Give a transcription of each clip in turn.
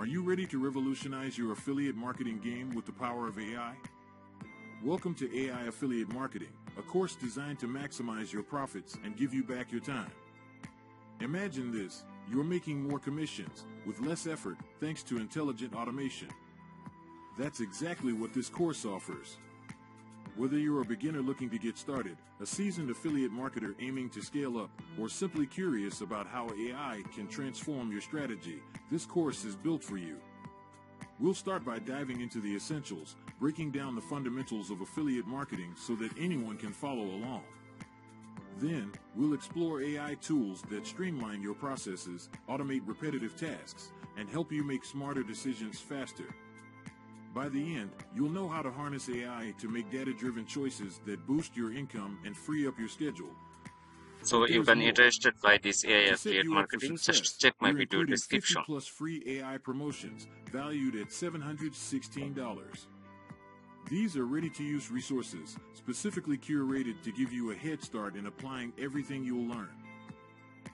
Are you ready to revolutionize your affiliate marketing game with the power of AI? Welcome to AI Affiliate Marketing, a course designed to maximize your profits and give you back your time. Imagine this, you're making more commissions with less effort thanks to intelligent automation. That's exactly what this course offers. Whether you're a beginner looking to get started, a seasoned affiliate marketer aiming to scale up, or simply curious about how AI can transform your strategy, this course is built for you. We'll start by diving into the essentials, breaking down the fundamentals of affiliate marketing so that anyone can follow along. Then, we'll explore AI tools that streamline your processes, automate repetitive tasks, and help you make smarter decisions faster. By the end, you'll know how to harness AI to make data-driven choices that boost your income and free up your schedule. So if you're interested by this AI affiliate marketing, just check my video description. Plus free AI promotions valued at $716. These are ready-to-use resources, specifically curated to give you a head start in applying everything you'll learn.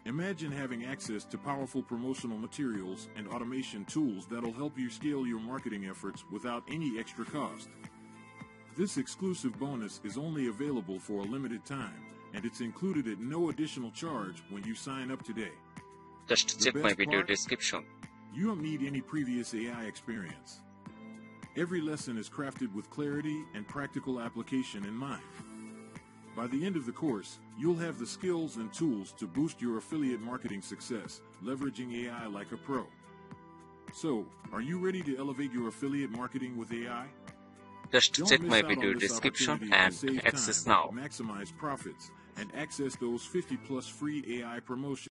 Imagine having access to powerful promotional materials and automation tools that'll help you scale your marketing efforts without any extra cost. This exclusive bonus is only available for a limited time, and it's included at no additional charge when you sign up today. Just check my video description. You don't need any previous AI experience. Every lesson is crafted with clarity and practical application in mind. By the end of the course, you'll have the skills and tools to boost your affiliate marketing success, leveraging AI like a pro. So, are you ready to elevate your affiliate marketing with AI? Just check my video description and access now. Maximize profits and access those 50+ free AI promotions.